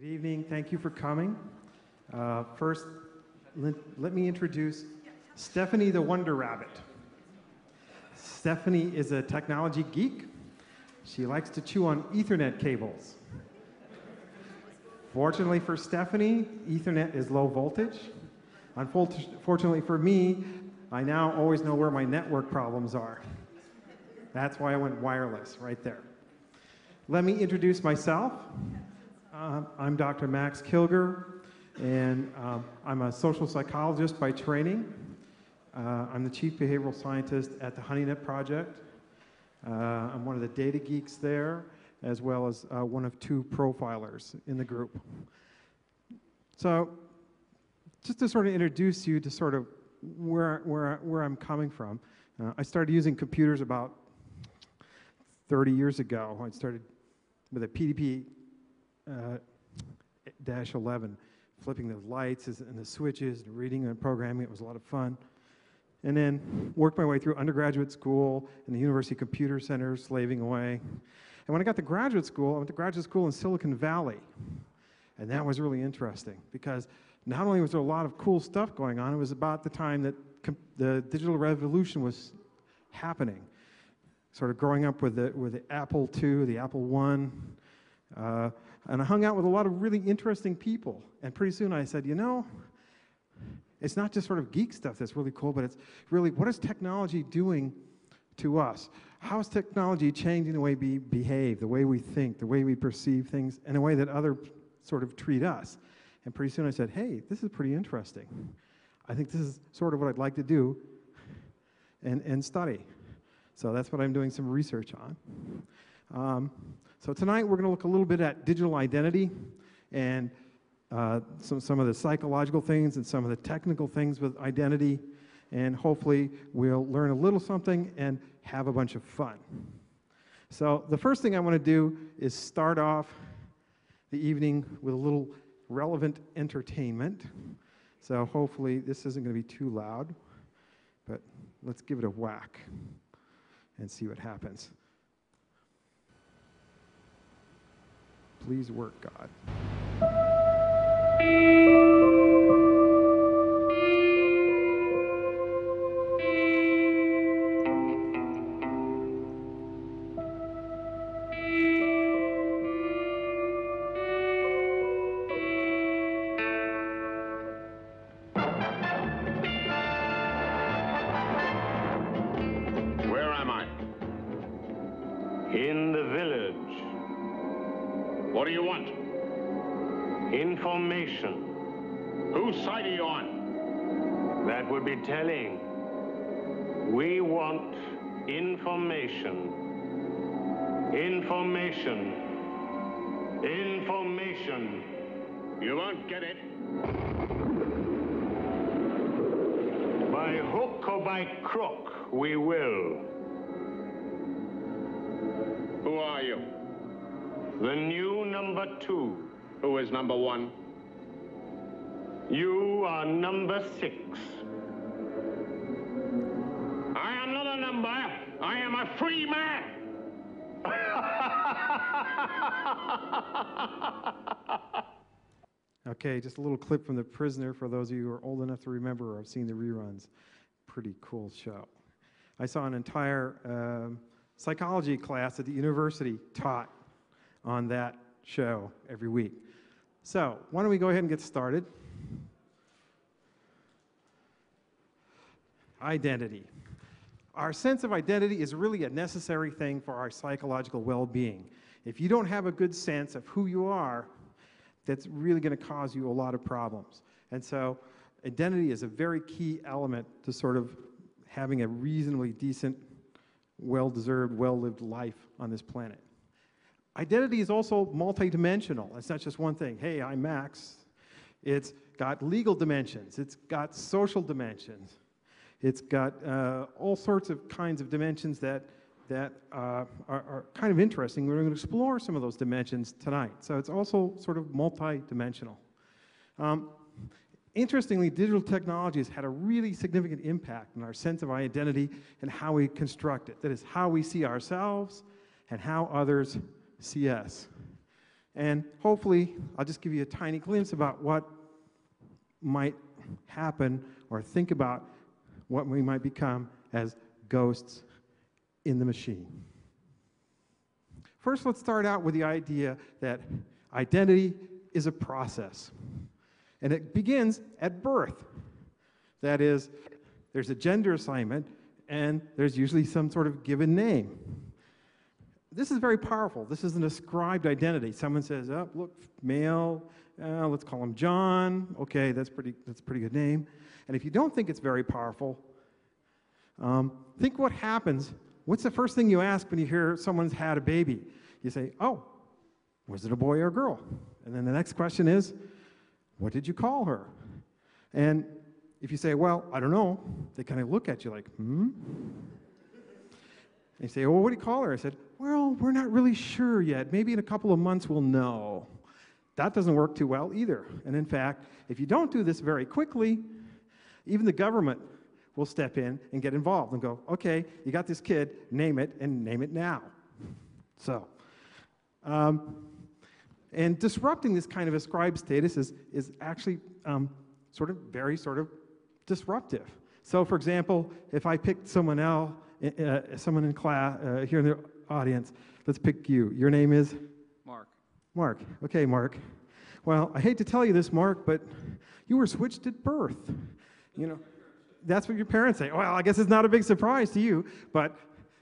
Good evening. Thank you for coming. First, let me introduce Stephanie the Wonder Rabbit. Stephanie is a technology geek. She likes to chew on Ethernet cables. Fortunately for Stephanie, Ethernet is low voltage. Unfortunately for me, I now always know where my network problems are. That's why I went wireless right there. Let me introduce myself. I'm Dr. Max Kilger, and I'm a social psychologist by training. I'm the chief behavioral scientist at the HoneyNet Project. I'm one of the data geeks there, as well as one of two profilers in the group. So just to sort of introduce you to sort of where I'm coming from, I started using computers about 30 years ago. I started with a PDP-11, flipping the lights and the switches, and reading and programming. It was a lot of fun. And then worked my way through undergraduate school and the University Computer Center, slaving away. And when I got to graduate school, I went to graduate school in Silicon Valley. And that was really interesting because not only was there a lot of cool stuff going on, it was about the time that the digital revolution was happening. Sort of growing up with the Apple II, the Apple I. And I hung out with a lot of really interesting people. And pretty soon I said, you know, it's not just sort of geek stuff that's really cool, but it's really, what is technology doing to us? How is technology changing the way we behave, the way we think, the way we perceive things, and the way that others sort of treat us? And pretty soon I said, hey, this is pretty interesting. I think this is sort of what I'd like to do and study. So that's what I'm doing some research on. So tonight we're going to look a little bit at digital identity and some of the psychological things and some of the technical things with identity. And hopefully we'll learn a little something and have a bunch of fun. So the first thing I want to do is start off the evening with a little relevant entertainment. So hopefully this isn't going to be too loud, but let's give it a whack and see what happens. Please work, God. You won't get it. By hook or by crook, we will. Who are you? The new number 2. Who is number 1? You are number 6. I am not a number. I am a free man. Okay, just a little clip from The Prisoner for those of you who are old enough to remember or have seen the reruns. Pretty cool show. I saw an entire psychology class at the university taught on that show every week. So why don't we go ahead and get started. Identity. Our sense of identity is really a necessary thing for our psychological well-being. If you don't have a good sense of who you are, that's really going to cause you a lot of problems. And so identity is a very key element to sort of having a reasonably decent, well-deserved, well-lived life on this planet. Identity is also multidimensional. It's not just one thing. Hey, I'm Max. It's got legal dimensions. It's got social dimensions. It's got all sorts of kinds of dimensions that are kind of interesting. We're going to explore some of those dimensions tonight. So it's also sort of multi-dimensional. Interestingly, digital technologies had a really significant impact on our sense of identity and how we construct it. That is, how we see ourselves and how others see us. And hopefully, I'll just give you a tiny glimpse about what might happen, or think about what we might become as ghosts in the machine. First, let's start out with the idea that identity is a process. And it begins at birth. That is, there's a gender assignment, and there's usually some sort of given name. This is very powerful. This is an ascribed identity. Someone says, oh, look, male, let's call him John. Okay, that's a pretty good name. And if you don't think it's very powerful, think what happens. What's the first thing you ask when you hear someone's had a baby? You say, oh, was it a boy or a girl? And then the next question is, what did you call her? And if you say, well, I don't know, they kind of look at you like, hmm? And you say, well, what do you call her? I said, well, we're not really sure yet. Maybe in a couple of months we'll know. That doesn't work too well either. And in fact, if you don't do this very quickly, even the government will step in and get involved and go, okay, you got this kid, name it, and name it now. So, and disrupting this kind of ascribed status is actually very disruptive. So, for example, if I picked someone else, someone in class, here in the audience, let's pick you. Your name is? Mark. Mark. Okay, Mark. Well, I hate to tell you this, Mark, but you were switched at birth. You know, that's what your parents say. Well, I guess it's not a big surprise to you, but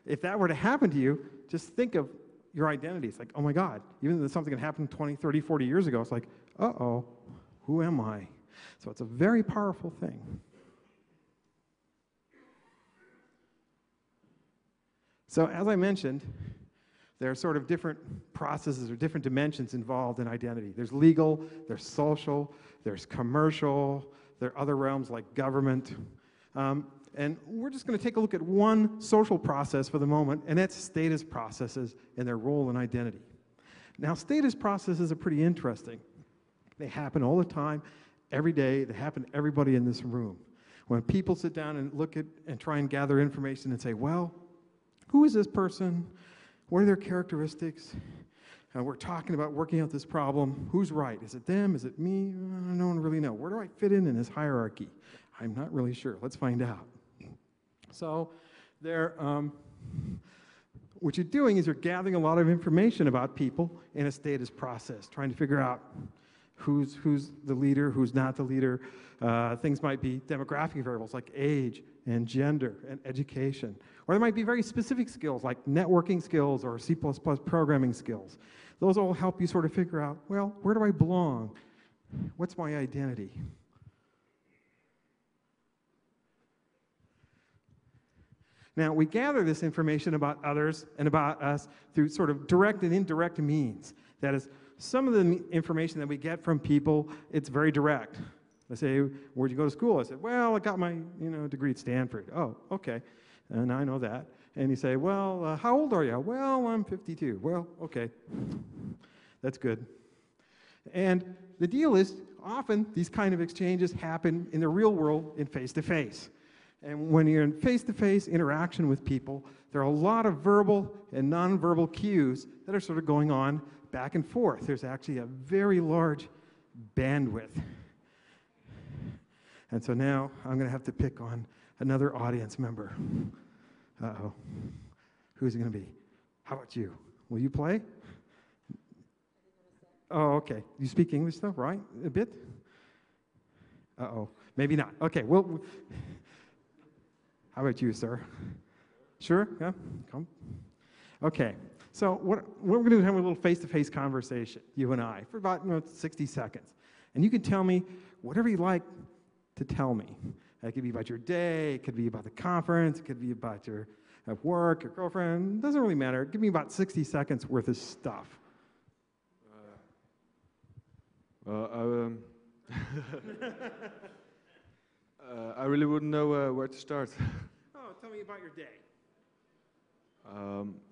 if that were to happen to you, just think of your identity. It's like, oh my God, even though something that happened 20, 30, 40 years ago, it's like, uh-oh, who am I? So it's a very powerful thing. So as I mentioned, there are sort of different processes or different dimensions involved in identity. There's legal, there's social, there's commercial, there are other realms like government. And we're just going to take a look at one social process for the moment, and that's status processes and their role in identity. Now, status processes are pretty interesting. They happen all the time, every day. They happen to everybody in this room. When people sit down and look at and try and gather information and say, well, who is this person? What are their characteristics? We're talking about working out this problem. Who's right? Is it them? Is it me? No one really knows. Where do I fit in this hierarchy? I'm not really sure. Let's find out. So there, what you're doing is you're gathering a lot of information about people in a status process, trying to figure out who's the leader, who's not the leader. Things might be demographic variables like age and gender and education. Or there might be very specific skills like networking skills or C++ programming skills. Those all help you sort of figure out, well, where do I belong? What's my identity? Now, we gather this information about others and about us through sort of direct and indirect means. That is, some of the information that we get from people, it's very direct. They say, where'd you go to school? I said, well, I got my degree at Stanford. Oh, okay. And I know that. And you say, well, how old are you? Well, I'm 52. Well, okay. That's good. And the deal is, often these kind of exchanges happen in the real world in face-to-face. And when you're in face-to-face interaction with people, there are a lot of verbal and non-verbal cues that are sort of going on back and forth. There's actually a very large bandwidth. And so now I'm going to have to pick on another audience member. Uh-oh. Who's it going to be? How about you? Will you play? Oh, okay. You speak English though, right? A bit? Uh-oh. Maybe not. Okay, well... How about you, sir? Sure? Yeah? Come. Okay. So what we're going to do is have a little face-to-face conversation, you and I, for about 60 seconds. And you can tell me whatever you like to tell me. It could be about your day. It could be about the conference. It could be about your work, your girlfriend. It doesn't really matter. Give me about 60 seconds worth of stuff. I really wouldn't know where to start. Oh, tell me about your day.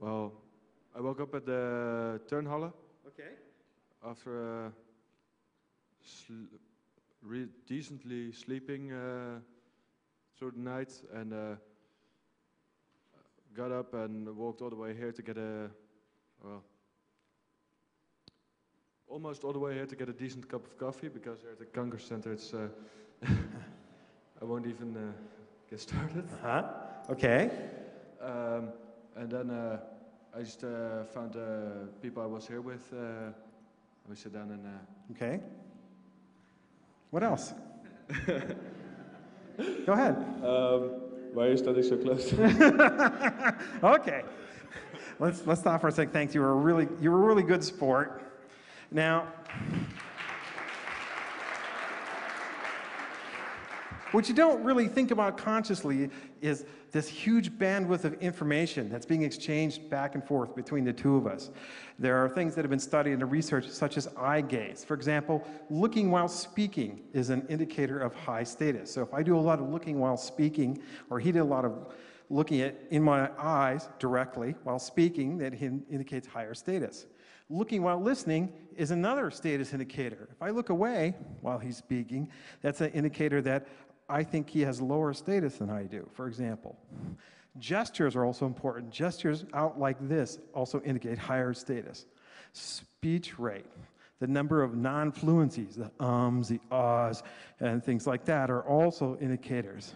Well, I woke up at the Turnhalle. Okay. After a decently sleeping through the night, and got up and walked all the way here to get a, well, almost all the way here to get a decent cup of coffee, because here at the Congress Center it's, I won't even get started. Okay. And then I just found people I was here with. We sit down and... okay. What else? Go ahead. Why are you standing so close? Okay. Let's stop for a second. Thanks. You were a really good sport. Now, what you don't really think about consciously is this huge bandwidth of information that's being exchanged back and forth between the two of us. There are things that have been studied in the research, such as eye gaze. For example, looking while speaking is an indicator of high status. So if I do a lot of looking while speaking, or he did a lot of looking in my eyes directly while speaking, that indicates higher status. Looking while listening is another status indicator. If I look away while he's speaking, that's an indicator that I think he has lower status than I do, for example. Gestures are also important. Gestures out like this also indicate higher status. Speech rate, the number of non-fluencies, the ums, the ahs, and things like that are also indicators.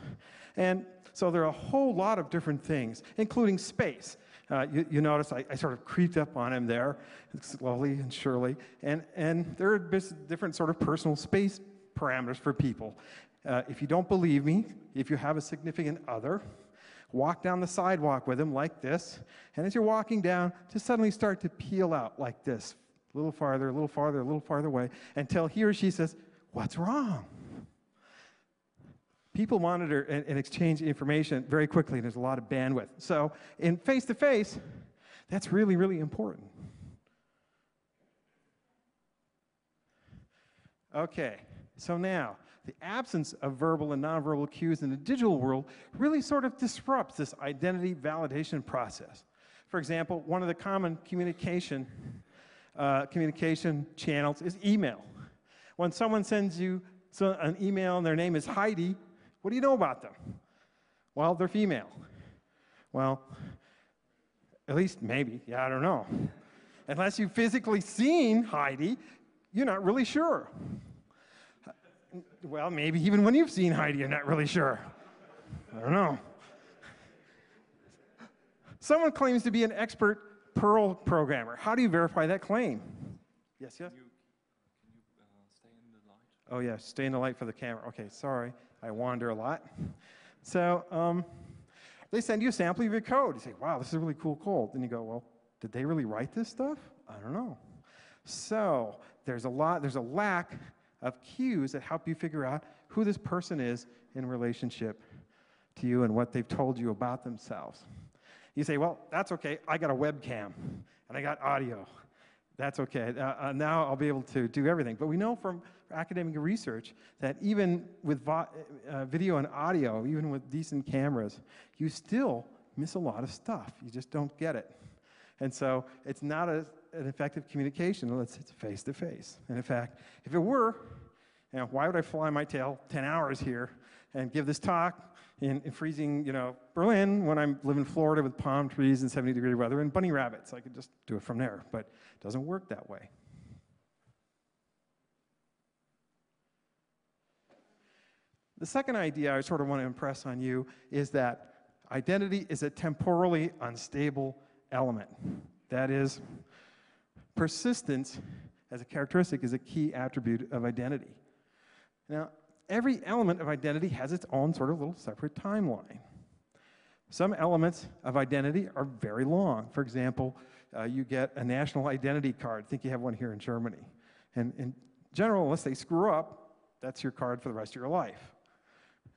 And so there are a whole lot of different things, including space. You notice I sort of creeped up on him there, slowly and surely. And there are different sort of personal space parameters for people. If you don't believe me, if you have a significant other, walk down the sidewalk with him like this, and as you're walking down, just suddenly start to peel out like this, a little farther, a little farther, a little farther away, until he or she says, "What's wrong?" People monitor and exchange information very quickly, and there's a lot of bandwidth. So in face-to-face, that's really, really important. Okay, so now, the absence of verbal and nonverbal cues in the digital world really sort of disrupts this identity validation process. For example, one of the common communication channels is email. When someone sends you an email and their name is Heidi, what do you know about them? Well, they're female. Well, at least maybe, yeah, I don't know. Unless you've physically seen Heidi, you're not really sure. Well, maybe even when you've seen Heidi, you're not really sure. I don't know. Someone claims to be an expert Perl programmer. How do you verify that claim? Yes, yes? Can you stay in the light? Oh, yeah, stay in the light for the camera. Okay, sorry. I wander a lot. So they send you a sample of your code. You say, wow, this is a really cool code. Then you go, well, did they really write this stuff? I don't know. So there's a lack of cues that help you figure out who this person is in relationship to you and what they've told you about themselves. You say, well, that's okay, I got a webcam and I got audio. That's okay, now I'll be able to do everything. But we know from academic research that even with video and audio, even with decent cameras, you still miss a lot of stuff. You just don't get it. And so it's not an effective communication unless it's face-to-face. And in fact, if it were, you know, why would I fly my tail 10 hours here and give this talk in freezing, you know, Berlin when I live in Florida with palm trees and 70-degree weather and bunny rabbits? I could just do it from there, but it doesn't work that way. The second idea I sort of want to impress on you is that identity is a temporally unstable element. That is, persistence as a characteristic is a key attribute of identity. Now, every element of identity has its own sort of little separate timeline. Some elements of identity are very long. For example, you get a national identity card. I think you have one here in Germany. And in general, unless they screw up, that's your card for the rest of your life.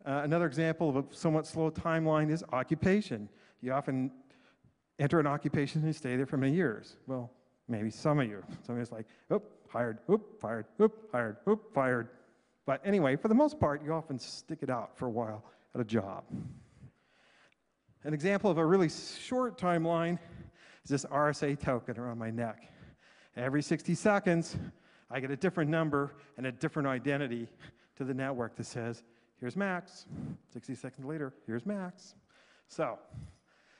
Another example of a somewhat slow timeline is occupation. You often enter an occupation and stay there for many years. Well, maybe some of you. Some of it's like, oop, hired, oop, fired, oop, hired, oop, fired. But anyway, for the most part, you often stick it out for a while at a job. An example of a really short timeline is this RSA token around my neck. Every 60 seconds, I get a different number and a different identity to the network that says, here's Max. 60 seconds later, here's Max. So,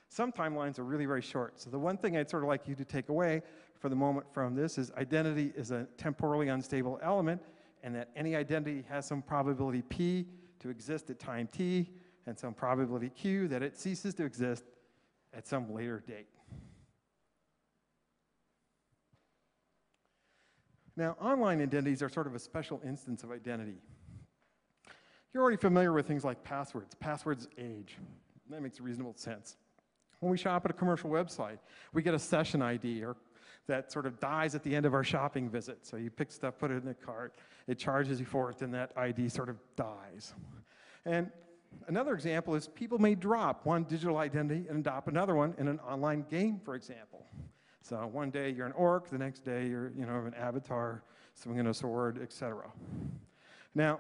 some timelines are really, very short. So the one thing I'd sort of like you to take away for the moment from this is identity is a temporally unstable element, and that any identity has some probability p to exist at time t, and some probability q that it ceases to exist at some later date. Now, online identities are sort of a special instance of identity. You're already familiar with things like passwords. Passwords age. That makes reasonable sense. When we shop at a commercial website, we get a session ID or that sort of dies at the end of our shopping visit. So you pick stuff, put it in the cart, it charges you for it, and that ID sort of dies. And another example is people may drop one digital identity and adopt another one in an online game, for example. So one day you're an orc, the next day you're, an avatar, swinging a sword, etc. Now,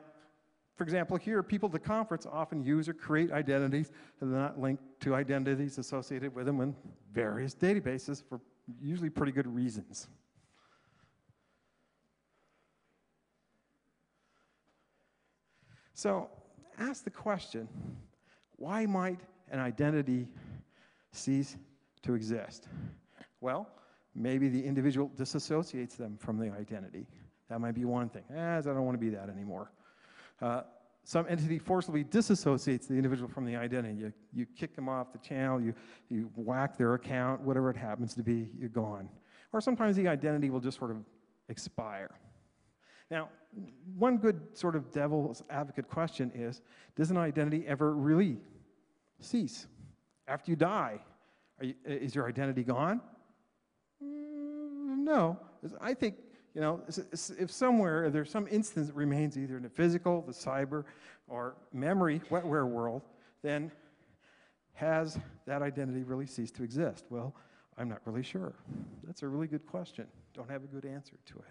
for example, here, people at the conference often use or create identities that are not linked to identities associated with them in various databases for usually pretty good reasons. So ask the question, why might an identity cease to exist? Well, maybe the individual disassociates them from the identity. That might be one thing. I don't want to be that anymore. Some entity forcibly disassociates the individual from the identity. You kick them off the channel, you whack their account, whatever it happens to be, you're gone. Or sometimes the identity will just sort of expire. Now, one good sort of devil's advocate question is, does an identity ever really cease? After you die, is your identity gone? No. I think if somewhere there's some instance that remains either in the physical, the cyber, or memory, wetware world, then has that identity really ceased to exist? Well, I'm not really sure. That's a really good question. Don't have a good answer to it.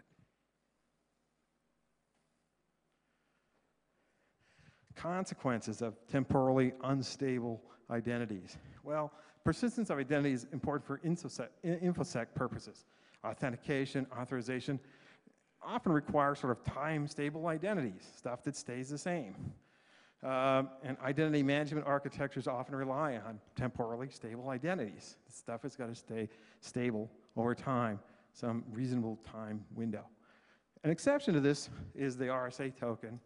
Consequences of temporally unstable identities. Well, persistence of identity is important for InfoSec purposes. Authentication, authorization often require sort of time-stable identities, stuff that stays the same. And identity management architectures often rely on temporally stable identities. Stuff has got to stay stable over time, some reasonable time window. An exception to this is the RSA token,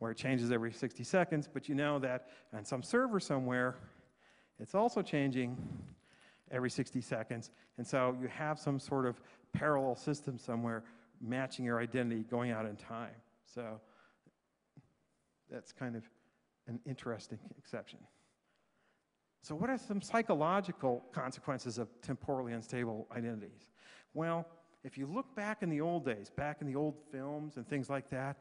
where it changes every 60 seconds, but you know that on some server somewhere, it's also changing every 60 seconds, and so you have some sort of parallel system somewhere matching your identity going out in time. So that's kind of an interesting exception. So what are some psychological consequences of temporally unstable identities? Well, if you look back in the old days, back in the old films and things like that,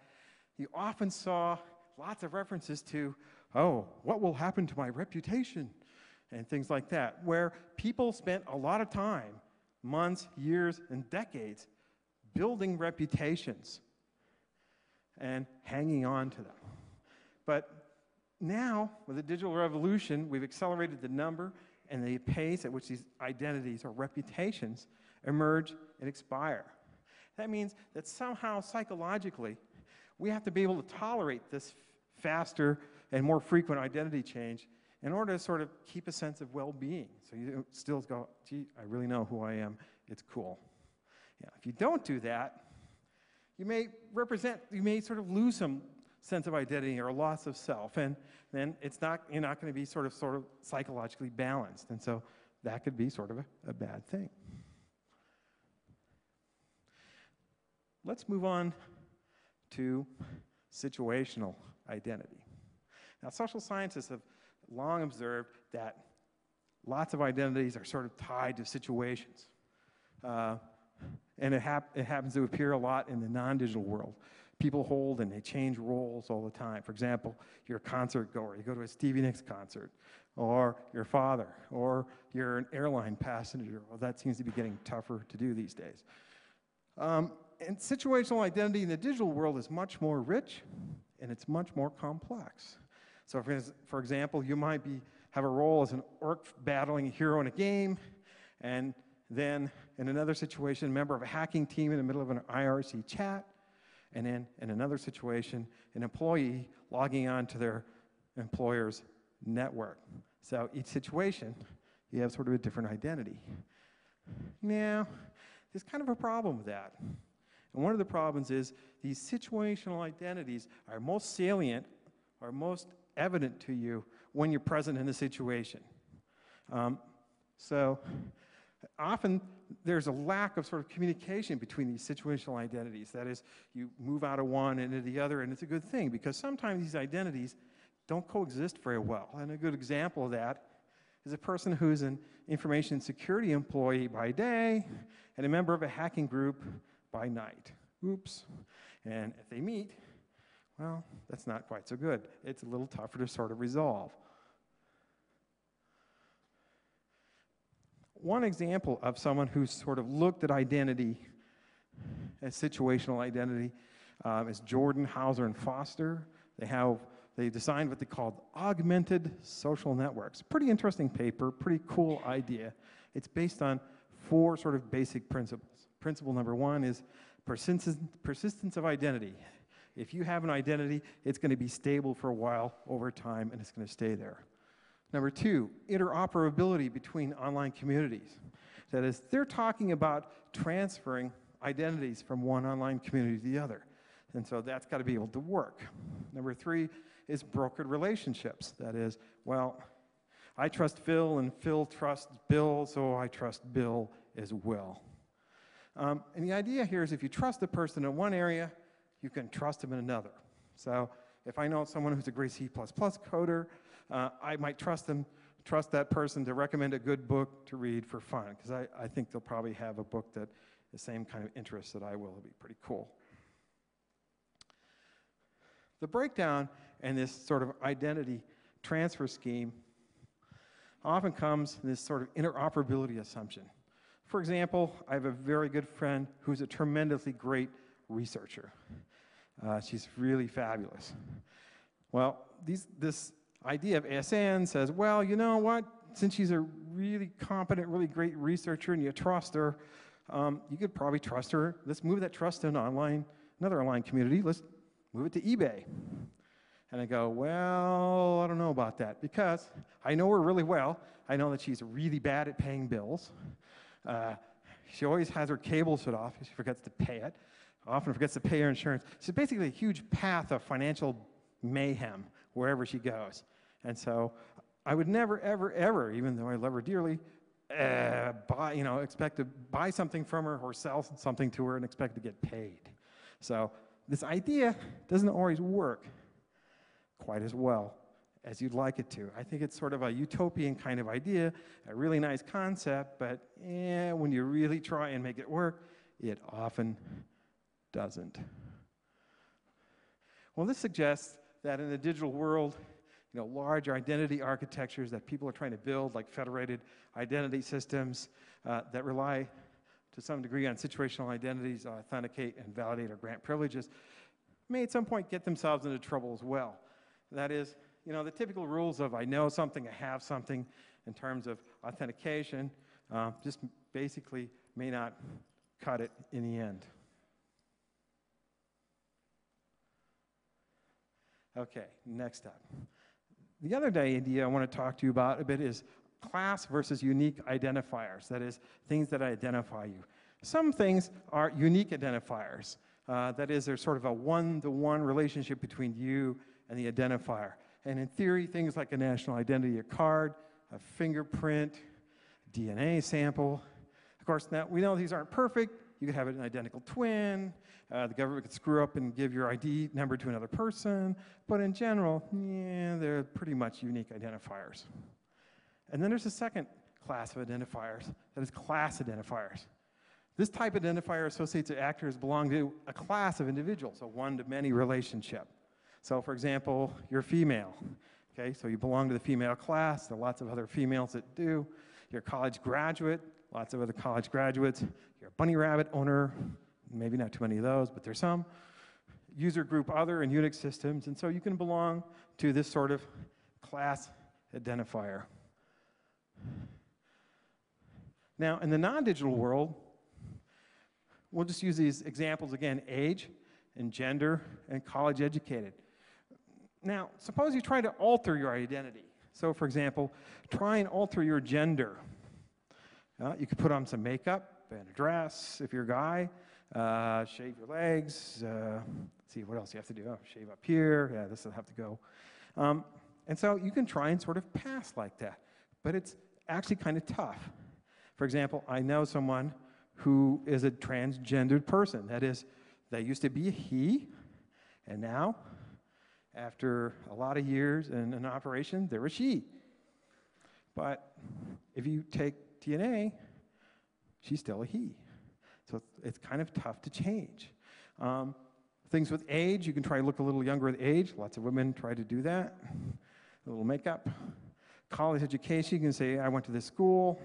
you often saw lots of references to, oh, what will happen to my reputation? And things like that, where people spent a lot of time, months, years, and decades, building reputations and hanging on to them. But now, with the digital revolution, we've accelerated the number and the pace at which these identities or reputations emerge and expire. That means that somehow, psychologically, we have to be able to tolerate this faster and more frequent identity change in order to sort of keep a sense of well-being. So you still go, gee, I really know who I am, it's cool. Yeah, if you don't do that, you may sort of lose some sense of identity or loss of self, and then it's not, you're not gonna be sort of psychologically balanced, and so that could be sort of a bad thing. Let's move on to situational identity. Now, social scientists have long observed that lots of identities are sort of tied to situations. And it happens to appear a lot in the non-digital world. People hold and they change roles all the time. For example, you're a concert goer, you go to a Stevie Nicks concert, or your father, or you're an airline passenger. Well, that seems to be getting tougher to do these days. And situational identity in the digital world is much more rich and it's much more complex. So for example, you might have a role as an orc battling a hero in a game, and then in another situation, a member of a hacking team in the middle of an IRC chat, and then in another situation, an employee logging on to their employer's network. So each situation, you have sort of a different identity. Now, There's kind of a problem with that. And one of the problems is these situational identities are most salient or most evident to you when you're present in the situation. So often there's a lack of sort of communication between these situational identities. That is, you move out of one and into the other, and it's a good thing because sometimes these identities don't coexist very well. And a good example of that is a person who's an information security employee by day and a member of a hacking group by night. Oops. And if they meet, well, that's not quite so good. It's a little tougher to sort of resolve. One example of someone who's sort of looked at identity as situational identity is Jordan, Hauser, and Foster. They designed what they called augmented social networks. Pretty interesting paper, pretty cool idea. It's based on four sort of basic principles. Principle number one is persistence of identity. If you have an identity, it's going to be stable for a while over time, and it's going to stay there. Number two, interoperability between online communities. That is, they're talking about transferring identities from one online community to the other. And so that's got to be able to work. Number three is brokered relationships. That is, well, I trust Phil and Phil trusts Bill, so I trust Bill as well. And the idea here is if you trust the person in one area, you can trust them in another. So if I know someone who's a great C++ coder, I might trust that person to recommend a good book to read for fun, because I think they'll probably have a book that the same kind of interest that I will. It'll be pretty cool. The breakdown in this sort of identity transfer scheme often comes in this sort of interoperability assumption. For example, I have a very good friend who's a tremendously great researcher. She's really fabulous. Well, this idea of ASN says, well, you know what? Since she's a really competent, really great researcher and you trust her, you could probably trust her. Let's move that trust to another online community. Let's move it to eBay. And I go, well, I don't know about that because I know her really well. I know that she's really bad at paying bills. She always has her cable shut off. She forgets to pay it. Often forgets to pay her insurance. She's basically a huge path of financial mayhem wherever she goes. And so I would never, ever, ever, even though I love her dearly, expect to buy something from her or sell something to her and expect to get paid. So this idea doesn't always work quite as well as you'd like it to. I think it's sort of a utopian kind of idea, a really nice concept, but when you really try and make it work, it often doesn't. Well, this suggests that in the digital world, large identity architectures that people are trying to build, like federated identity systems that rely to some degree on situational identities, authenticate and validate or grant privileges, may at some point get themselves into trouble as well. That is, the typical rules of I know something, I have something in terms of authentication just basically may not cut it in the end. Okay, next up. The other idea I want to talk to you about a bit is class versus unique identifiers. That is, things that identify you. Some things are unique identifiers. That is, there's sort of a one-to-one relationship between you and the identifier. And in theory, things like a national identity, a card, a fingerprint, DNA sample. Of course, now we know these aren't perfect. You could have an identical twin. The government could screw up and give your ID number to another person. But in general, they're pretty much unique identifiers. And then there's a second class of identifiers, that is class identifiers. This type of identifier associates that actors belong to a class of individuals, a one-to-many relationship. So for example, you're female. Okay, so you belong to the female class. There are lots of other females that do. You're a college graduate. Lots of other college graduates. You're a bunny rabbit owner. Maybe not too many of those, but there's some. User group other in Unix systems. And so you can belong to this sort of class identifier. Now, in the non-digital world, we'll just use these examples again, age and gender and college educated. Now, suppose you try to alter your identity. So, for example, try and alter your gender. You could put on some makeup, an address if you're a guy, shave your legs, see what else you have to do, oh, shave up here, yeah, this will have to go. And so you can try and sort of pass like that, but it's actually kind of tough. For example, I know someone who is a transgendered person. That is, they used to be a he, and now, after a lot of years and an operation, they're a she. But if you take DNA, she's still a he. So it's kind of tough to change. Things with age, you can try to look a little younger with age. Lots of women try to do that. A little makeup. College education, you can say, I went to this school.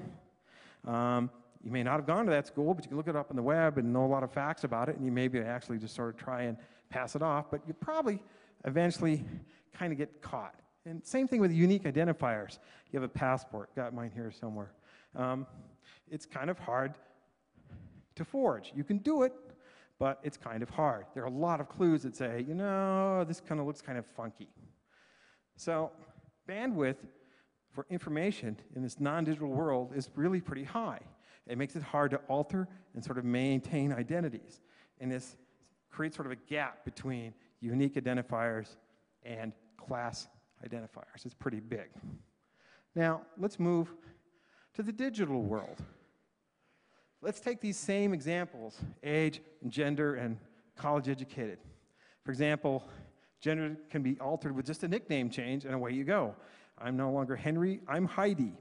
You may not have gone to that school, but you can look it up on the web and know a lot of facts about it, and you maybe actually just sort of try and pass it off, but you probably eventually kind of get caught. And same thing with unique identifiers. You have a passport, got mine here somewhere. It's kind of hard to forge. You can do it, but it's kind of hard. There are a lot of clues that say, you know, this kind of looks kind of funky. So bandwidth for information in this non-digital world is really pretty high. It makes it hard to alter and sort of maintain identities. And this creates sort of a gap between unique identifiers and class identifiers. It's pretty big. Now, let's move to the digital world. Let's take these same examples, age, and gender, and college educated. For example, gender can be altered with just a nickname change, and away you go. I'm no longer Henry, I'm Heidi.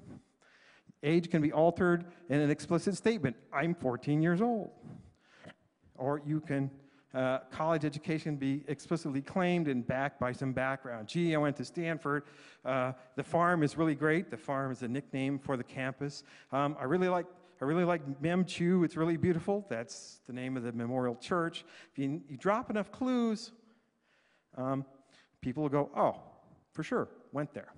Age can be altered in an explicit statement. I'm 14 years old. Or you can, college education be explicitly claimed and backed by some background. Gee, I went to Stanford. The farm is really great. The farm is a nickname for the campus. I really like Mem Chu. It's really beautiful. That's the name of the memorial church. If you drop enough clues, people will go, oh, for sure, went there.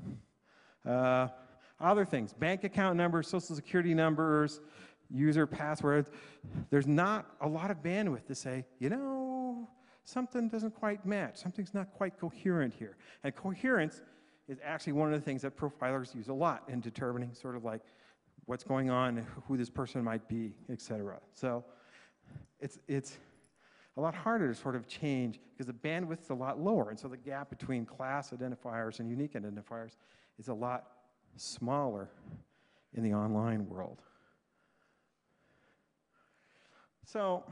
Other things, bank account numbers, social security numbers, user passwords. There's not a lot of bandwidth to say, you know, something doesn't quite match. Something's not quite coherent here. And coherence is actually one of the things that profilers use a lot in determining sort of like what's going on, who this person might be, et cetera. So it's a lot harder to sort of change because the bandwidth's a lot lower. And so the gap between class identifiers and unique identifiers is a lot smaller in the online world. So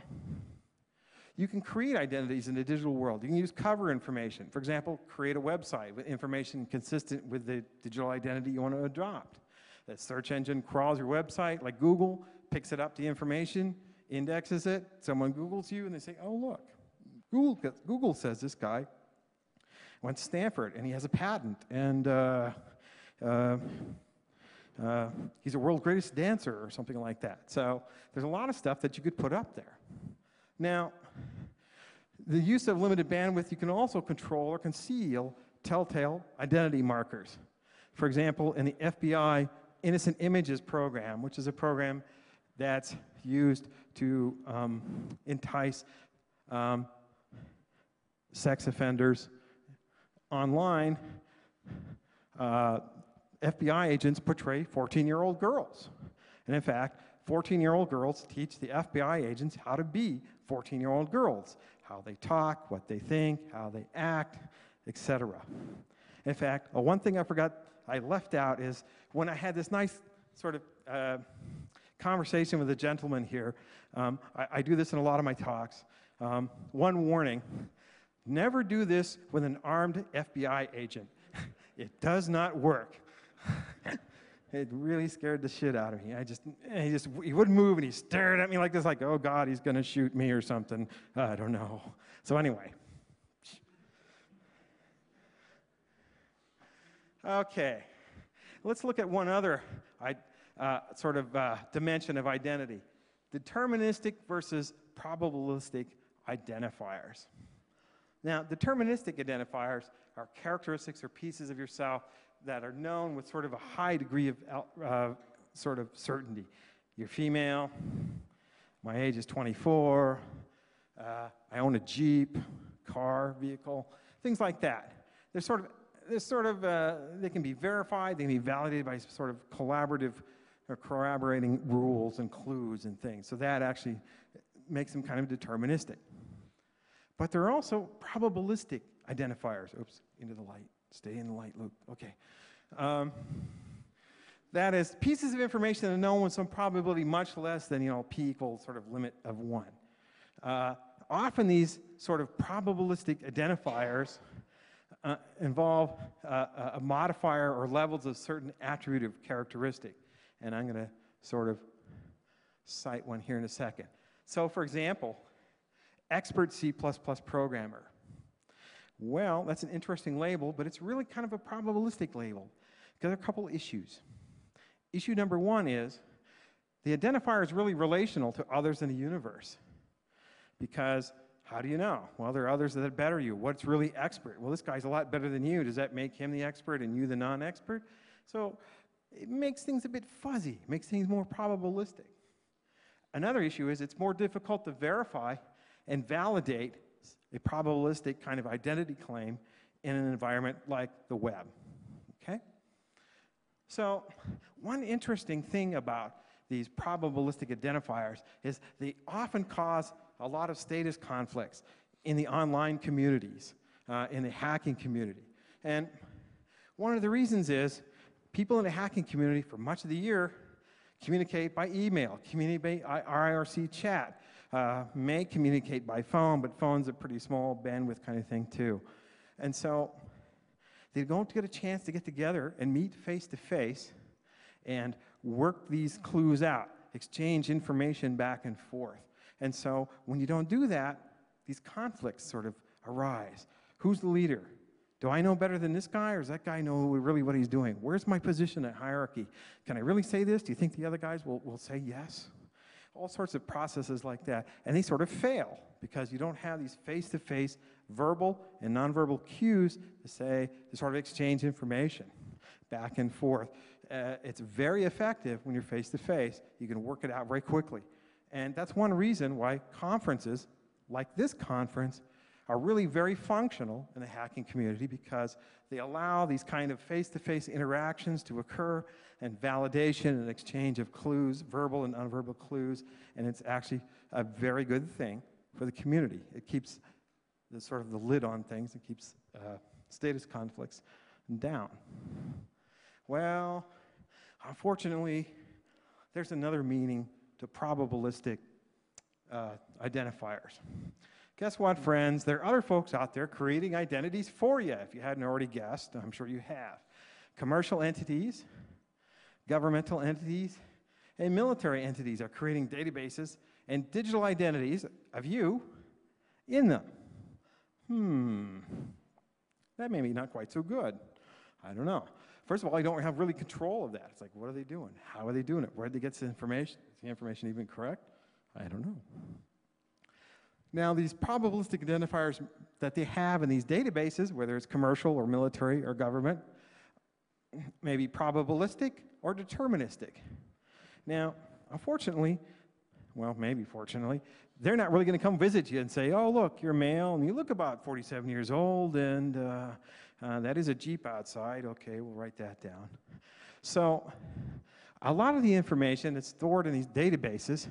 you can create identities in the digital world. You can use cover information. For example, create a website with information consistent with the digital identity you want to adopt. The search engine crawls your website, like Google, picks it up, the information, indexes it. Someone Googles you, and they say, oh, look, Google says this guy went to Stanford, and he has a patent, and he's a world's greatest dancer or something like that. So there's a lot of stuff that you could put up there. Now, the use of limited bandwidth, you can also control or conceal telltale identity markers. For example, in the FBI Innocent Images program, which is a program that's used to entice sex offenders online, FBI agents portray 14-year-old girls. And in fact, 14-year-old girls teach the FBI agents how to be 14-year-old girls, how they talk, what they think, how they act, etc. In fact, one thing I left out is when I had this nice sort of conversation with a gentleman here, I do this in a lot of my talks, one warning, never do this with an armed FBI agent. It does not work. It really scared the shit out of me. He wouldn't move, and he stared at me like this, like, oh God, he's gonna shoot me or something. I don't know. So anyway. Okay, let's look at one other dimension of identity. Deterministic versus probabilistic identifiers. Now, deterministic identifiers are characteristics or pieces of yourself that are known with sort of a high degree of certainty. You're female, my age is 24, I own a Jeep, car, vehicle, things like that. They can be verified, they can be validated by sort of collaborative or corroborating rules and clues and things. So that actually makes them kind of deterministic. But there are also probabilistic identifiers. Oops, into the light. Stay in the light, Luke. Okay. That is pieces of information that are known with some probability much less than, you know, p equals sort of limit of 1. Often these sort of probabilistic identifiers involve a modifier or levels of certain attribute of characteristic. And I'm going to sort of cite one here in a second. So for example, expert C++ programmer. Well, that's an interesting label, but it's really kind of a probabilistic label because there are a couple issues. Issue number one is the identifier is really relational to others in the universe. Because how do you know? Well, there are others that are better you. What's really expert? Well, this guy's a lot better than you. Does that make him the expert and you the non-expert? So it makes things a bit fuzzy. It makes things more probabilistic. Another issue is it's more difficult to verify and validate a probabilistic kind of identity claim in an environment like the web. Okay? So one interesting thing about these probabilistic identifiers is they often cause a lot of status conflicts in the online communities, in the hacking community. And one of the reasons is people in the hacking community for much of the year communicate by email, communicate by IRC chat, may communicate by phone, but phone's a pretty small bandwidth kind of thing too. And so they don't get a chance to get together and meet face to face and work these clues out, exchange information back and forth. And so when you don't do that, these conflicts sort of arise. Who's the leader? Do I know better than this guy, or does that guy know really what he's doing? Where's my position in hierarchy? Can I really say this? Do you think the other guys will say yes? All sorts of processes like that. And they sort of fail because you don't have these face-to-face verbal and nonverbal cues to say, to sort of exchange information back and forth. It's very effective when you're face-to-face. You can work it out very quickly. And that's one reason why conferences like this conference are really very functional in the hacking community, because they allow these kind of face-to-face interactions to occur, and validation and exchange of clues, verbal and nonverbal clues, and it's actually a very good thing for the community. It keeps the sort of the lid on things, it keeps status conflicts down. Well, unfortunately, there's another meaning to probabilistic identifiers. Guess what, friends? There are other folks out there creating identities for you. If you hadn't already guessed, I'm sure you have. Commercial entities, governmental entities, and military entities are creating databases and digital identities of you in them. That may be not quite so good. I don't know. First of all, I don't have really control of that. It's like, what are they doing? How are they doing it? Where did they get this information? Is the information even correct? I don't know. Now, these probabilistic identifiers that they have in these databases, whether it's commercial or military or government, may be probabilistic or deterministic. Now, unfortunately, well, maybe fortunately, they're not really going to come visit you and say, oh, look, you're male, and you look about 47 years old, and that is a Jeep outside. Okay, we'll write that down. So a lot of the information that's stored in these databases,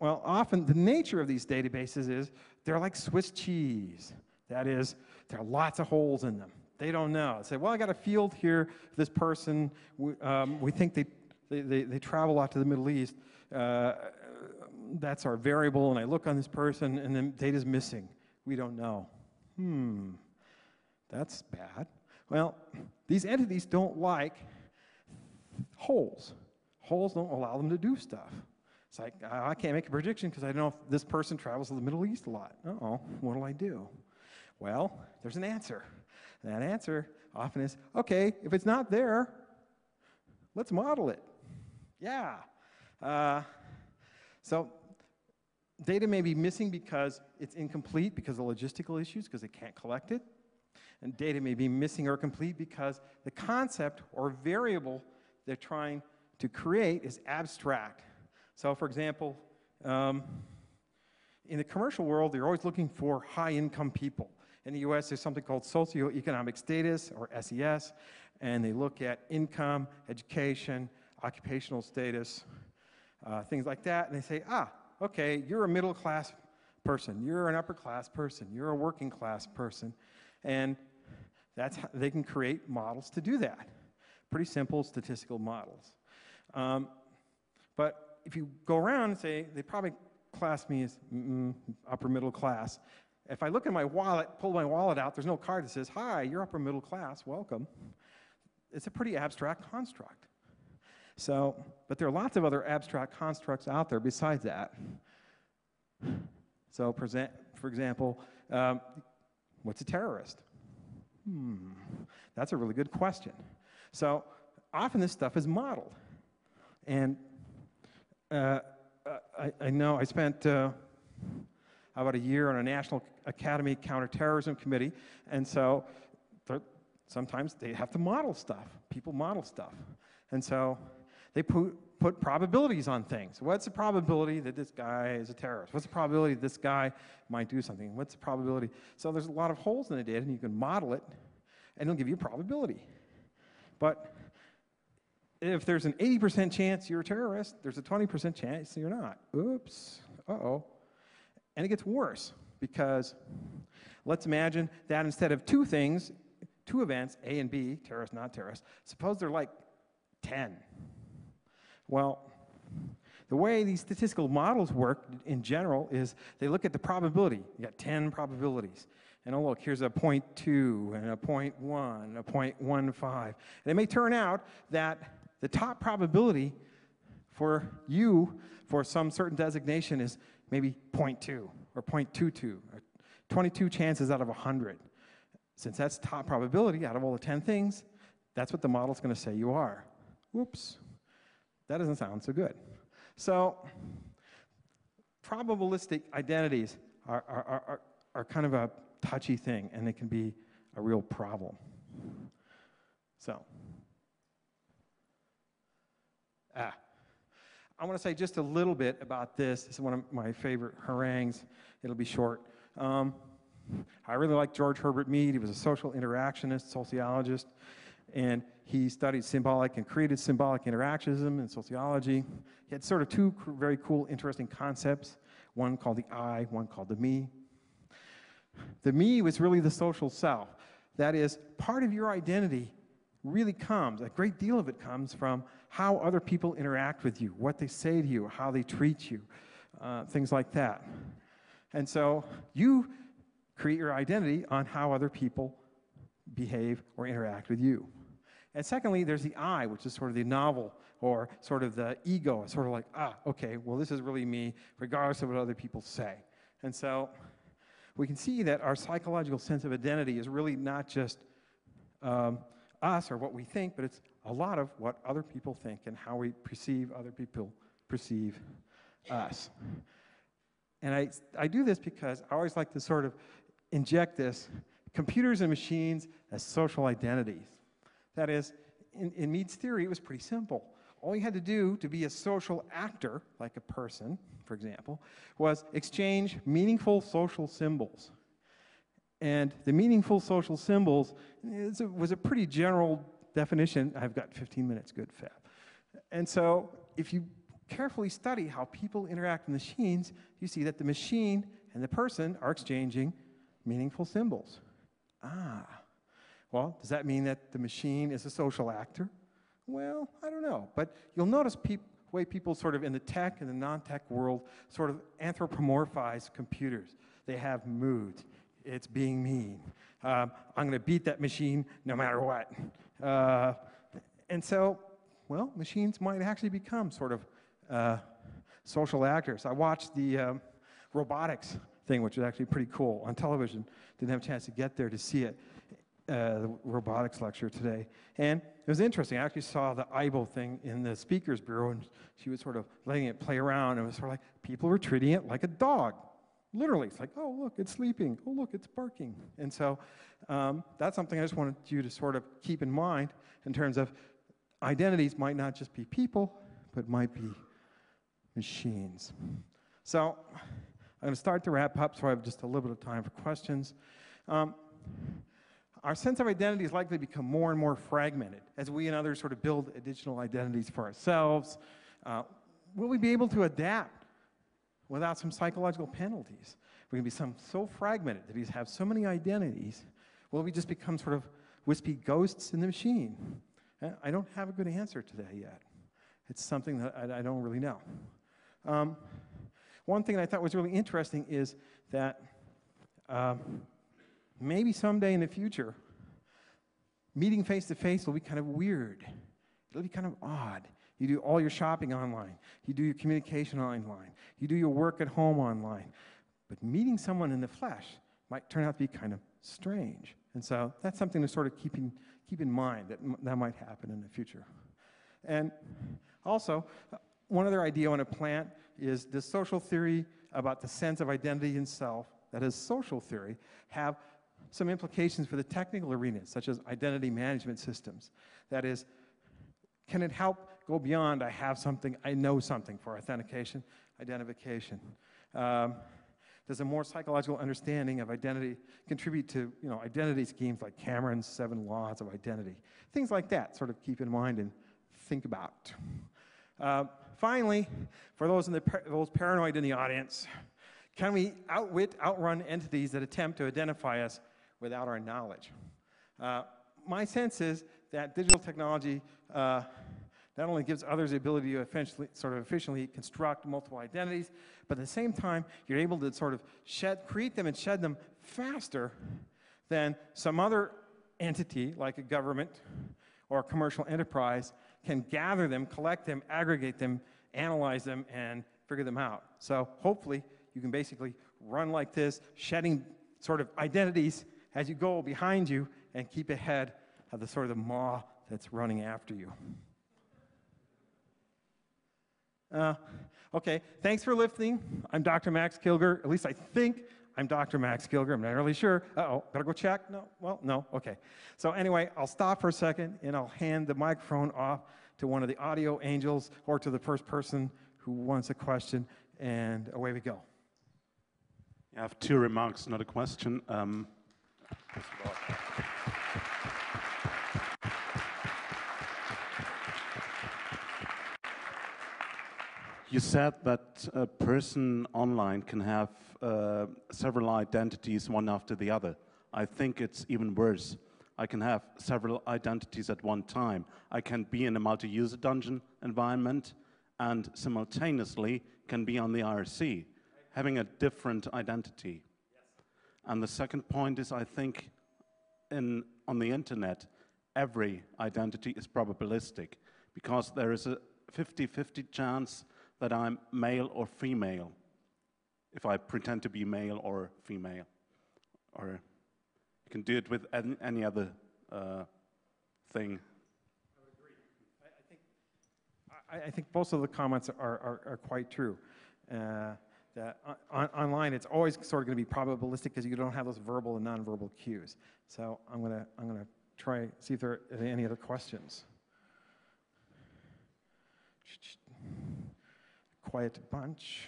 well, often the nature of these databases is they're like Swiss cheese. That is, there are lots of holes in them. They don't know. Say, well, I got a field here, this person, we think they travel out to the Middle East. That's our variable, and I look on this person, and then data's missing. We don't know. That's bad. Well, these entities don't like holes. Holes don't allow them to do stuff. It's like, I can't make a prediction because I don't know if this person travels to the Middle East a lot. Uh-oh, what'll I do? Well, there's an answer. And that answer often is, okay, if it's not there, let's model it. Yeah. So data may be missing because it's incomplete, because of logistical issues, because they can't collect it. And data may be missing or complete because the concept or variable they're trying to create is abstract. So for example, in the commercial world, they're always looking for high-income people. In the US, there's something called socioeconomic status, or SES, and they look at income, education, occupational status, things like that, and they say, ah, okay, you're a middle class person, you're an upper class person, you're a working class person, and that's how they can create models to do that. Pretty simple statistical models. But if you go around and say, they probably class me as upper middle class. If I look in my wallet, pull my wallet out, there's no card that says, hi, you're upper middle class, welcome. It's a pretty abstract construct. So, but there are lots of other abstract constructs out there besides that. So, for example, what's a terrorist? That's a really good question. So, often this stuff is modeled. And I know I spent about a year on a National Academy Counterterrorism Committee, and so sometimes they have to model stuff. People model stuff. And so they put probabilities on things. What's the probability that this guy is a terrorist? What's the probability that this guy might do something? What's the probability? So there's a lot of holes in the data, and you can model it, and it'll give you probability. But if there's an 80% chance you're a terrorist, there's a 20% chance you're not. Oops, uh-oh. And it gets worse, because let's imagine that instead of two things, two events, A and B, terrorist, not terrorist, suppose they're like 10. Well, the way these statistical models work in general is they look at the probability. You got 10 probabilities. And oh look, here's a 0.2 and a 0.1, and a 0.15. And it may turn out that the top probability for you for some certain designation is maybe 0.2 or 0.22, or 22 chances out of 100. Since that's top probability out of all the 10 things, that's what the model's going to say you are. Whoops, that doesn't sound so good. So probabilistic identities are kind of a touchy thing, and it can be a real problem. So I want to say just a little bit about this. This is one of my favorite harangues. It'll be short. I really like George Herbert Mead. He was a social interactionist, sociologist, and he studied symbolic and created symbolic interactionism in sociology. He had sort of two very cool, interesting concepts, one called the I, one called the me. The me was really the social self. That is, part of your identity really comes, a great deal of it comes from how other people interact with you, what they say to you, how they treat you, things like that. And so you create your identity on how other people behave or interact with you. And secondly, there's the I, which is sort of the novel or sort of the ego. It's sort of like, ah, okay, well, this is really me, regardless of what other people say. And so we can see that our psychological sense of identity is really not just us or what we think, but it's a lot of what other people think and how we perceive other people perceive us. And I do this because I always like to sort of inject this, computers and machines as social identities. That is, in Mead's theory, it was pretty simple. All you had to do to be a social actor, like a person, for example, was exchange meaningful social symbols. And the meaningful social symbols was a pretty general definition. I've got 15 minutes, good fab. And so if you carefully study how people interact with machines, you see that the machine and the person are exchanging meaningful symbols. Ah, well, does that mean that the machine is a social actor? Well, I don't know, but you'll notice the way people sort of in the tech and the non-tech world sort of anthropomorphize computers. They have moods. It's being mean. I'm going to beat that machine no matter what. And so, well, machines might actually become sort of social actors. I watched the robotics thing, which was actually pretty cool on television. Didn't have a chance to get there to see it, the robotics lecture today. And it was interesting. I actually saw the AIBO thing in the speakers bureau, and she was sort of letting it play around. And it was sort of like people were treating it like a dog. Literally, it's like, oh, look, it's sleeping. Oh, look, it's barking. And so that's something I just wanted you to sort of keep in mind in terms of identities might not just be people, but might be machines. So I'm going to start to wrap up, so I have just a little bit of time for questions. Our sense of identity is likely to become more and more fragmented as we and others sort of build additional identities for ourselves. Will we be able to adapt without some psychological penalties? We're going to become so fragmented that we have so many identities. Will we just become sort of wispy ghosts in the machine? I don't have a good answer to that yet. It's something that I don't really know. One thing that I thought was really interesting is that maybe someday in the future, meeting face to face will be kind of weird. It'll be kind of odd. You do all your shopping online. You do your communication online. You do your work at home online. But meeting someone in the flesh might turn out to be kind of strange. And so that's something to sort of keep in mind, that might happen in the future. And also, one other idea I want to plant is, does social theory about the sense of identity and self, that is social theory, have some implications for the technical arenas, such as identity management systems? That is, can it help go beyond I have something, I know something for authentication, identification? Does a more psychological understanding of identity contribute to, you know, identity schemes like Cameron's 7 laws of identity? Things like that, sort of keep in mind and think about. Finally, for those in the those paranoid in the audience, can we outwit, outrun entities that attempt to identify us without our knowledge? My sense is that digital technology not only gives others the ability to efficiently construct multiple identities, but at the same time, you're able to sort of create them and shed them faster than some other entity, like a government or a commercial enterprise, can gather them, collect them, aggregate them, analyze them, and figure them out. So hopefully, you can basically run like this, shedding sort of identities as you go behind you and keep ahead of the sort of the maw that's running after you. Okay, thanks for listening. I'm Dr. Max Kilger. At least I think I'm Dr. Max Kilger. I'm not really sure. Uh-oh, better go check. No, well, no, okay. So anyway, I'll stop for a second and I'll hand the microphone off to one of the audio angels or to the first person who wants a question, and away we go. I have 2 remarks, not a question. First of all, you said that a person online can have several identities one after the other. I think it's even worse. I can have several identities at one time. I can be in a multi-user dungeon environment and simultaneously can be on the IRC, having a different identity. Yes. And the second point is, I think on the internet, every identity is probabilistic because there is a 50-50 chance that I'm male or female, if I pretend to be male or female. Or you can do it with any other thing. I would agree. I think both of the comments are quite true. That online, it's always sort of going to be probabilistic because you don't have those verbal and nonverbal cues. So I'm gonna try see if there are any other questions. Quiet bunch.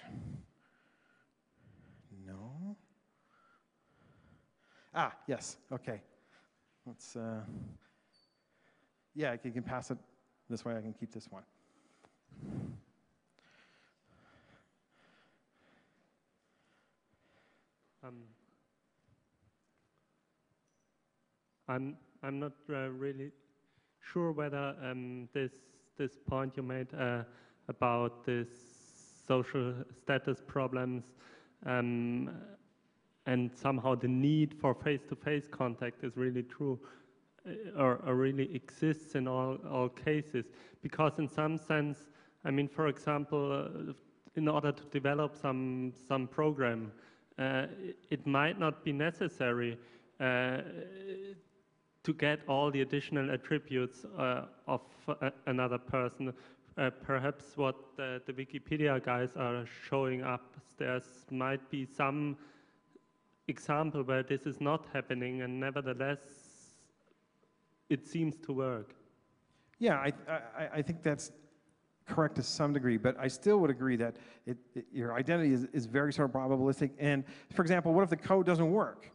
No. Ah, yes. Okay. Let's. Yeah, you can pass it this way. I can keep this one. I'm not really sure whether this point you made about this social status problems and somehow the need for face-to-face contact is really true or really exists in all cases. Because in some sense, I mean, for example, in order to develop some program, it might not be necessary to get all the additional attributes of another person. Perhaps what the Wikipedia guys are showing upstairs might be some example where this is not happening, and nevertheless, it seems to work. Yeah, I think that's correct to some degree, but I still would agree that your identity is very sort of probabilistic. And for example, what if the code doesn't work?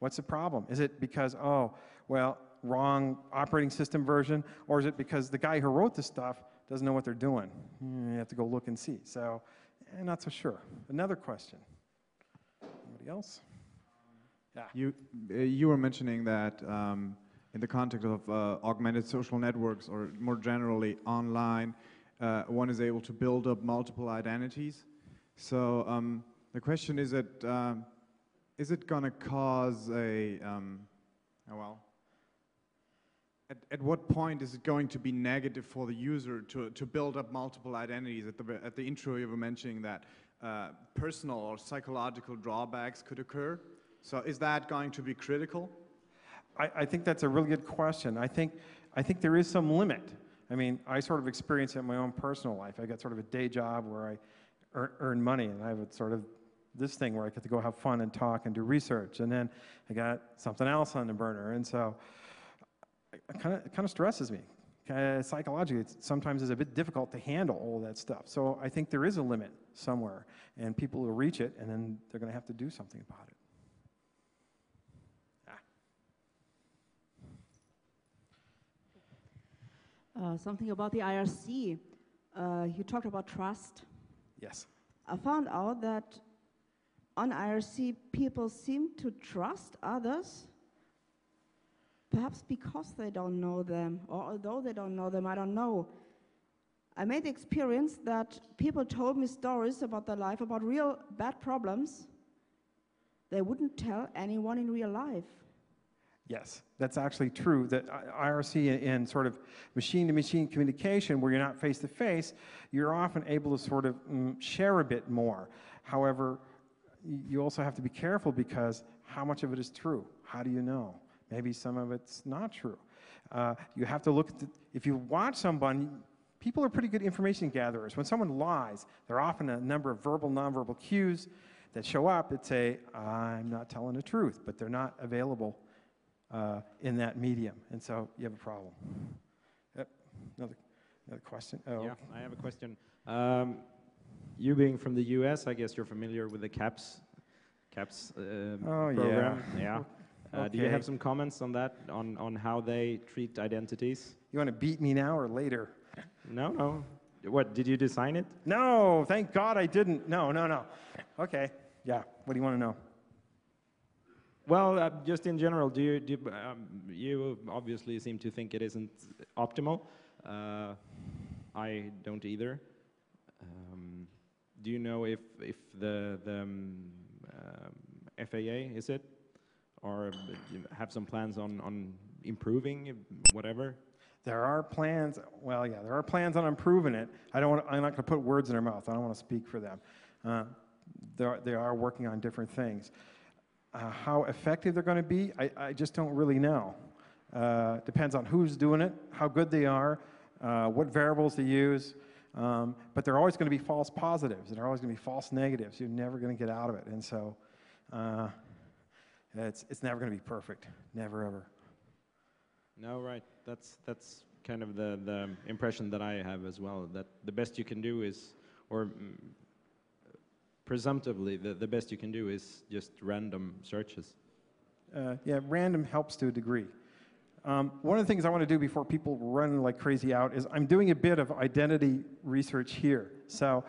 What's the problem? Is it because, oh, well, wrong operating system version, or is it because the guy who wrote this stuff doesn't know what they're doing? You have to go look and see. So, not so sure. Another question. Anybody else? Yeah. You were mentioning that in the context of augmented social networks, or more generally online, one is able to build up multiple identities. So the question is it going to cause a, at what point is it going to be negative for the user to build up multiple identities? At the intro you were mentioning that personal or psychological drawbacks could occur. So is that going to be critical? I think that's a really good question. I think there is some limit. I mean, I sort of experience it in my own personal life. I got sort of a day job where I earn money, and I would sort of this thing where I get to go have fun and talk and do research, and then I got something else on the burner, and so it kind of stresses me. Psychologically, it's sometimes is a bit difficult to handle all that stuff. So I think there is a limit somewhere, and people will reach it, and then they're going to have to do something about it. Something about the IRC. You talked about trust. Yes. I found out that on IRC, people seem to trust others, perhaps because they don't know them, or although they don't know them, I don't know. I made the experience that people told me stories about their life, about real bad problems they wouldn't tell anyone in real life. Yes, that's actually true. That IRC and sort of machine-to-machine communication, where you're not face-to-face, you're often able to sort of share a bit more. However, you also have to be careful, because how much of it is true? How do you know? Maybe some of it's not true. You have to look at the, if you watch someone, people are pretty good information gatherers. When someone lies, there are often a number of verbal, nonverbal cues that show up that say, I'm not telling the truth, but they're not available in that medium, and so you have a problem. Yep. Another question? Oh. Yeah, I have a question. You being from the US, I guess you're familiar with the CAPS program. Yeah. Yeah. Okay. Do you have some comments on that, on how they treat identities? You want to beat me now or later? No. What, did you design it? No, thank God I didn't. No. Okay, yeah, what do you want to know? Well, just in general, you obviously seem to think it isn't optimal. I don't either. Do you know if the FAA, is it? Or have some plans on improving, whatever? There are plans, well, yeah, there are plans on improving it. I'm not going to put words in their mouth. I don't want to speak for them. They are working on different things. How effective they're going to be, I just don't really know. Depends on who's doing it, how good they are, what variables they use. But there are always going to be false positives, and there are always going to be false negatives. You're never going to get out of it. And so it's never going to be perfect. Never, ever. No, right. That's kind of the impression that I have as well, that the best you can do is, or presumptively, the best you can do is just random searches. Yeah, random helps to a degree. One of the things I want to do before people run like crazy out is I'm doing a bit of identity research here. So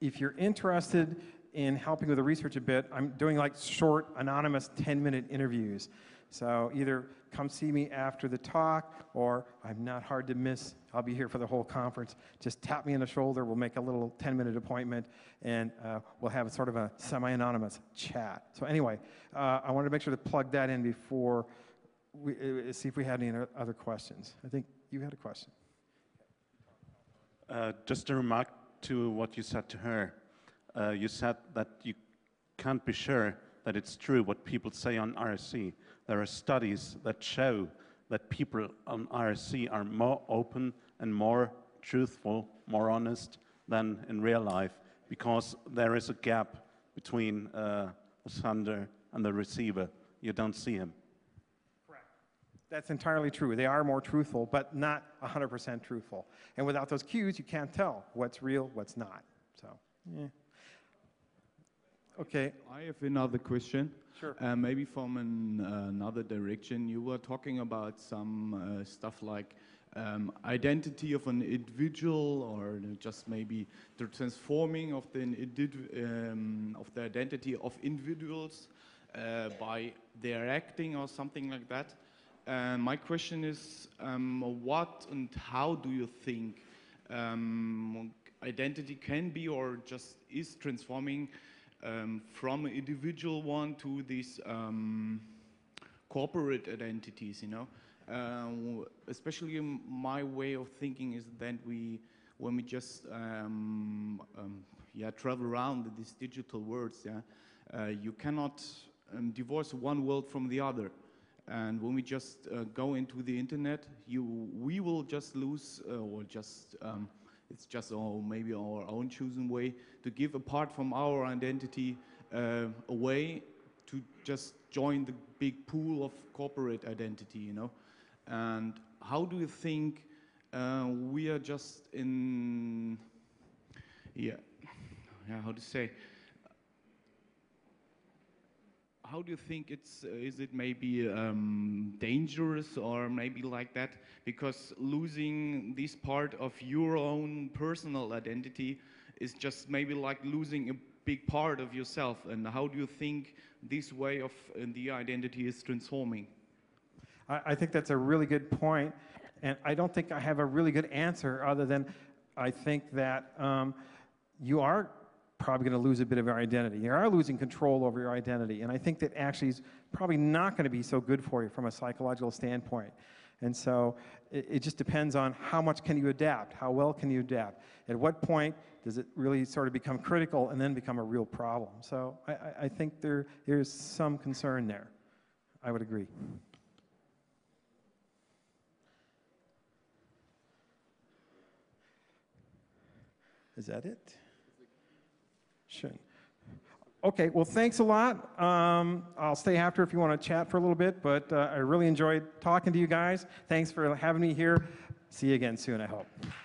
if you're interested in helping with the research a bit, I'm doing like short, anonymous 10-minute interviews. So either come see me after the talk, or I'm not hard to miss. I'll be here for the whole conference. Just tap me on the shoulder. We'll make a little 10-minute appointment, and we'll have sort of a semi-anonymous chat. So anyway, I wanted to make sure to plug that in before we see if we had any other questions. I think you had a question. Just a remark to what you said to her. You said that you can't be sure that it's true what people say on RSC. There are studies that show that people on RSC are more open and more truthful, more honest than in real life, because there is a gap between the sender and the receiver. You don't see him. Correct. That's entirely true. They are more truthful, but not 100% truthful. And without those cues, you can't tell what's real, what's not. So, yeah. Okay, I have another question. Sure. Maybe from another direction. You were talking about some stuff like identity of an individual, or just maybe the transforming of the identity of individuals by their acting or something like that. My question is, what and how do you think identity can be or just is transforming from an individual one to these corporate identities, you know? Especially my way of thinking is that when we just travel around with these digital worlds, you cannot divorce one world from the other. And when we just go into the internet, we will just lose or just it's just maybe our own chosen way to give apart from our identity away to just join the big pool of corporate identity, you know. And how do you think we are just in, how do you think it's, is it maybe dangerous or maybe like that? Because losing this part of your own personal identity is just maybe like losing a big part of yourself. And how do you think this way of the identity is transforming? I think that's a really good point, and I don't think I have a really good answer other than I think that you are probably going to lose a bit of your identity. You are losing control over your identity, and I think that actually is probably not going to be so good for you from a psychological standpoint. And so it just depends on how much can you adapt, how well can you adapt, at what point does it really sort of become critical and then become a real problem. So I think there's some concern there. I would agree. Is that it? Sure. Okay, well, thanks a lot. I'll stay after if you want to chat for a little bit, but I really enjoyed talking to you guys. Thanks for having me here. See you again soon, I hope.